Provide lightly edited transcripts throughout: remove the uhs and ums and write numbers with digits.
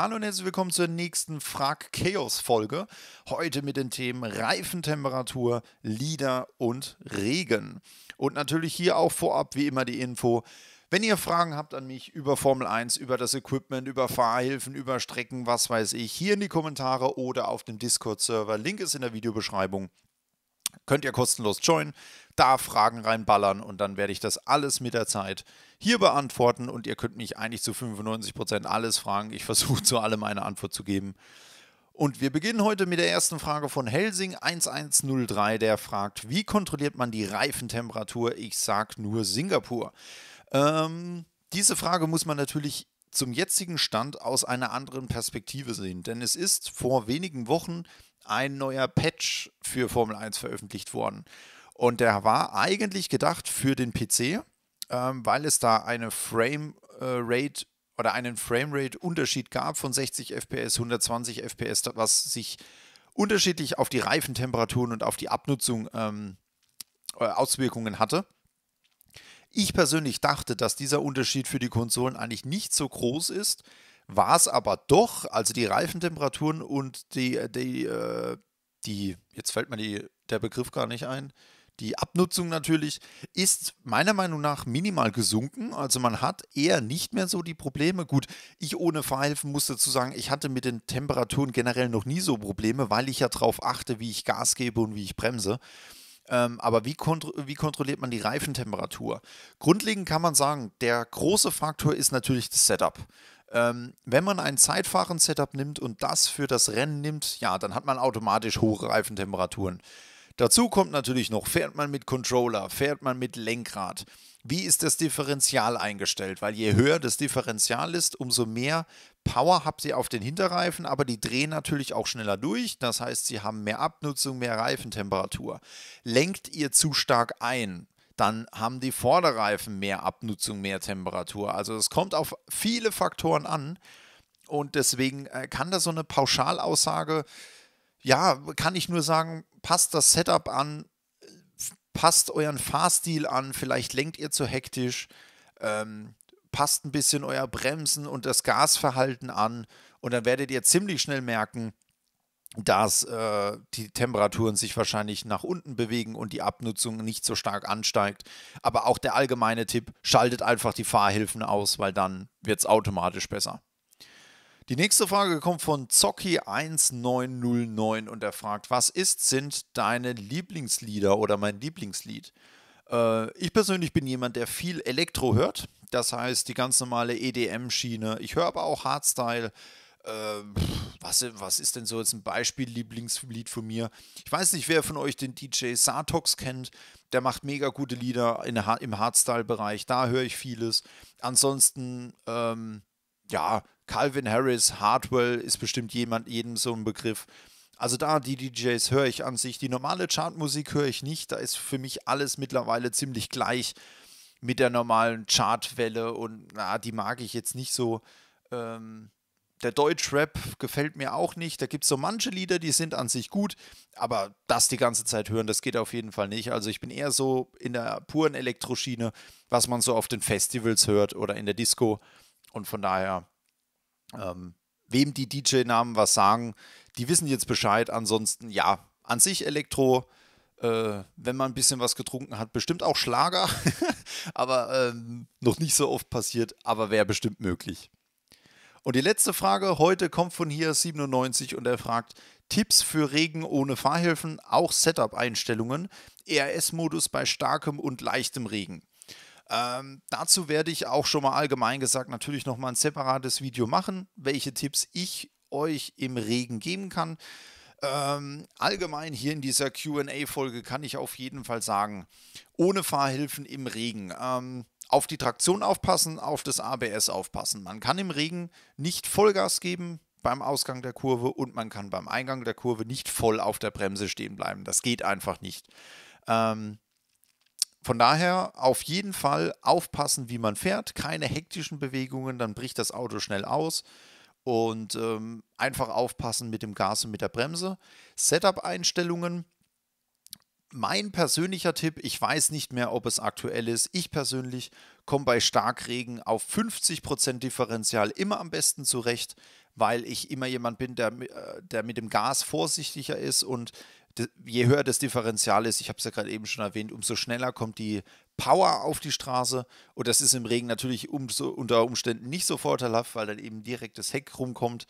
Hallo und herzlich willkommen zur nächsten Frag-Chaos-Folge. Heute mit den Themen Reifentemperatur, Lieder und Regen. Und natürlich hier auch vorab wie immer die Info, wenn ihr Fragen habt an mich über Formel 1, über das Equipment, über Fahrhilfen, über Strecken, was weiß ich, hier in die Kommentare oder auf dem Discord-Server. Link ist in der Videobeschreibung. Könnt ihr kostenlos joinen, da Fragen reinballern und dann werde ich das alles mit der Zeit hier beantworten und ihr könnt mich eigentlich zu 95% alles fragen. Ich versuche zu allem eine Antwort zu geben. Und wir beginnen heute mit der ersten Frage von Helsing1103, der fragt, wie kontrolliert man die Reifentemperatur? Ich sag nur Singapur. Diese Frage muss man natürlich zum jetzigen Stand aus einer anderen Perspektive sehen, denn es ist vor wenigen Wochen ein neuer Patch für Formel 1 veröffentlicht worden. Und der war eigentlich gedacht für den PC, weil es da eine Framerate oder einen Framerate-Unterschied gab von 60 FPS, 120 FPS, was sich unterschiedlich auf die Reifentemperaturen und auf die Abnutzung Auswirkungen hatte. Ich persönlich dachte, dass dieser Unterschied für die Konsolen eigentlich nicht so groß ist, war es aber doch, also die Reifentemperaturen und die jetzt fällt mir der Begriff gar nicht ein, die Abnutzung natürlich, ist meiner Meinung nach minimal gesunken. Also man hat eher nicht mehr so die Probleme. Gut, ich ohne Fahrhilfen muss dazu sagen, ich hatte mit den Temperaturen generell noch nie so Probleme, weil ich ja darauf achte, wie ich Gas gebe und wie ich bremse. Aber wie kontrolliert man die Reifentemperatur? Grundlegend kann man sagen, der große Faktor ist natürlich das Setup. Wenn man ein Zeitfahren-Setup nimmt und das für das Rennen nimmt, ja, dann hat man automatisch hohe Reifentemperaturen. Dazu kommt natürlich noch, fährt man mit Controller, fährt man mit Lenkrad. Wie ist das Differential eingestellt? Weil je höher das Differential ist, umso mehr Power habt ihr auf den Hinterreifen, aber die drehen natürlich auch schneller durch. Das heißt, sie haben mehr Abnutzung, mehr Reifentemperatur. Lenkt ihr zu stark ein, dann haben die Vorderreifen mehr Abnutzung, mehr Temperatur. Also es kommt auf viele Faktoren an und deswegen kann da so eine Pauschalaussage, ja, kann ich nur sagen, passt das Setup an, passt euren Fahrstil an, vielleicht lenkt ihr zu hektisch, passt ein bisschen euer Bremsen und das Gasverhalten an und dann werdet ihr ziemlich schnell merken, dass die Temperaturen sich wahrscheinlich nach unten bewegen und die Abnutzung nicht so stark ansteigt. Aber auch der allgemeine Tipp, schaltet einfach die Fahrhilfen aus, weil dann wird es automatisch besser. Die nächste Frage kommt von Zocki1909 und er fragt, was sind deine Lieblingslieder oder mein Lieblingslied? Ich persönlich bin jemand, der viel Elektro hört, das heißt die ganz normale EDM-Schiene. Ich höre aber auch Hardstyle. Was ist denn so jetzt ein Beispiel-Lieblingslied von mir? Ich weiß nicht, wer von euch den DJ Sartox kennt. Der macht mega gute Lieder im Hardstyle-Bereich. Da höre ich vieles. Ansonsten, ja, Calvin Harris, Hardwell ist bestimmt jedem so ein Begriff. Also da, die DJs höre ich an sich. Die normale Chartmusik höre ich nicht. Da ist für mich alles mittlerweile ziemlich gleich mit der normalen Chartwelle. Und na, die mag ich jetzt nicht so. Der Deutschrap gefällt mir auch nicht. Da gibt es so manche Lieder, die sind an sich gut, aber das die ganze Zeit hören, das geht auf jeden Fall nicht. Also ich bin eher so in der puren Elektroschiene, was man so auf den Festivals hört oder in der Disco. Und von daher, wem die DJ-Namen was sagen, die wissen jetzt Bescheid. Ansonsten, ja, an sich Elektro, wenn man ein bisschen was getrunken hat, bestimmt auch Schlager, aber noch nicht so oft passiert, aber wäre bestimmt möglich. Und die letzte Frage heute kommt von hier 97 und er fragt, Tipps für Regen ohne Fahrhilfen, auch Setup-Einstellungen, ERS-Modus bei starkem und leichtem Regen. Dazu werde ich auch schon mal allgemein gesagt natürlich nochmal ein separates Video machen, welche Tipps ich euch im Regen geben kann. Allgemein hier in dieser Q&A-Folge kann ich auf jeden Fall sagen, ohne Fahrhilfen im Regen. Auf die Traktion aufpassen, auf das ABS aufpassen. Man kann im Regen nicht Vollgas geben beim Ausgang der Kurve und man kann beim Eingang der Kurve nicht voll auf der Bremse stehen bleiben. Das geht einfach nicht. Von daher auf jeden Fall aufpassen, wie man fährt. Keine hektischen Bewegungen, dann bricht das Auto schnell aus. Und einfach aufpassen mit dem Gas und mit der Bremse. Setup-Einstellungen. Mein persönlicher Tipp, ich weiß nicht mehr, ob es aktuell ist, ich persönlich komme bei Starkregen auf 50% Differential immer am besten zurecht, weil ich immer jemand bin, der mit dem Gas vorsichtiger ist und je höher das Differential ist, ich habe es ja gerade eben schon erwähnt, umso schneller kommt die Power auf die Straße und das ist im Regen natürlich unter Umständen nicht so vorteilhaft, weil dann eben direkt das Heck rumkommt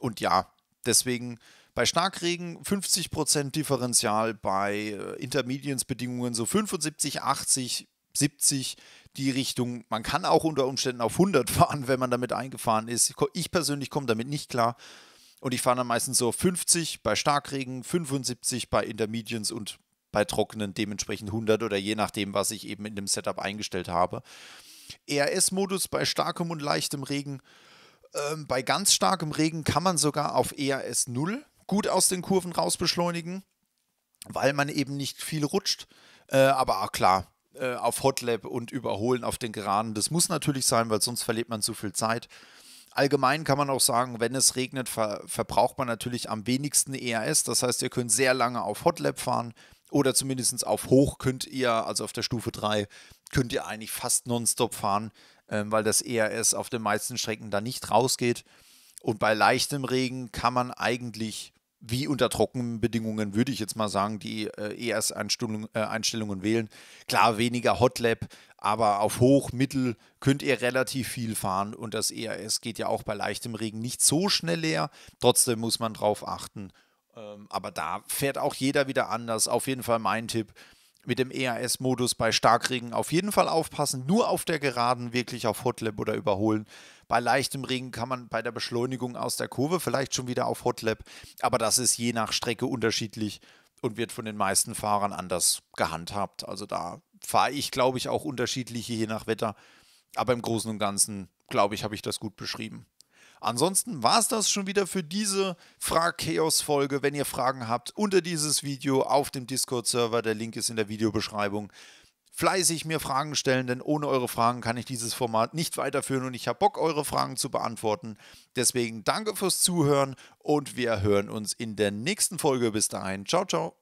und ja, deswegen... Bei Starkregen 50% Differential, bei Intermediates-Bedingungen so 75, 80, 70 die Richtung. Man kann auch unter Umständen auf 100 fahren, wenn man damit eingefahren ist. Ich persönlich komme damit nicht klar und ich fahre dann meistens so 50 bei Starkregen, 75 bei Intermediates und bei Trockenen dementsprechend 100 oder je nachdem, was ich eben in dem Setup eingestellt habe. ERS-Modus bei starkem und leichtem Regen. Bei ganz starkem Regen kann man sogar auf ERS 0 gut aus den Kurven raus beschleunigen, weil man eben nicht viel rutscht. Aber auch klar, auf Hotlap und Überholen auf den Geraden, das muss natürlich sein, weil sonst verliert man zu viel Zeit. Allgemein kann man auch sagen, wenn es regnet, verbraucht man natürlich am wenigsten ERS. Das heißt, ihr könnt sehr lange auf Hotlap fahren oder zumindest auf hoch könnt ihr, also auf der Stufe 3, könnt ihr eigentlich fast nonstop fahren, weil das ERS auf den meisten Strecken da nicht rausgeht. Und bei leichtem Regen kann man eigentlich... wie unter trockenen Bedingungen, würde ich jetzt mal sagen, die ERS-Einstellungen wählen. Klar, weniger Hotlap, aber auf Hoch, Mittel könnt ihr relativ viel fahren und das ERS geht ja auch bei leichtem Regen nicht so schnell leer. Trotzdem muss man drauf achten, aber da fährt auch jeder wieder anders. Auf jeden Fall mein Tipp, mit dem ERS-Modus bei Starkregen auf jeden Fall aufpassen, nur auf der Geraden wirklich auf Hotlap oder Überholen. Bei leichtem Regen kann man bei der Beschleunigung aus der Kurve vielleicht schon wieder auf Hotlap, aber das ist je nach Strecke unterschiedlich und wird von den meisten Fahrern anders gehandhabt. Also da fahre ich, glaube ich, auch unterschiedliche je nach Wetter, aber im Großen und Ganzen, glaube ich, habe ich das gut beschrieben. Ansonsten war es das schon wieder für diese Frag-Chaos-Folge. Wenn ihr Fragen habt, unter dieses Video auf dem Discord-Server, der Link ist in der Videobeschreibung, fleißig mir Fragen stellen, denn ohne eure Fragen kann ich dieses Format nicht weiterführen und ich habe Bock, eure Fragen zu beantworten. Deswegen danke fürs Zuhören und wir hören uns in der nächsten Folge. Bis dahin. Ciao, ciao.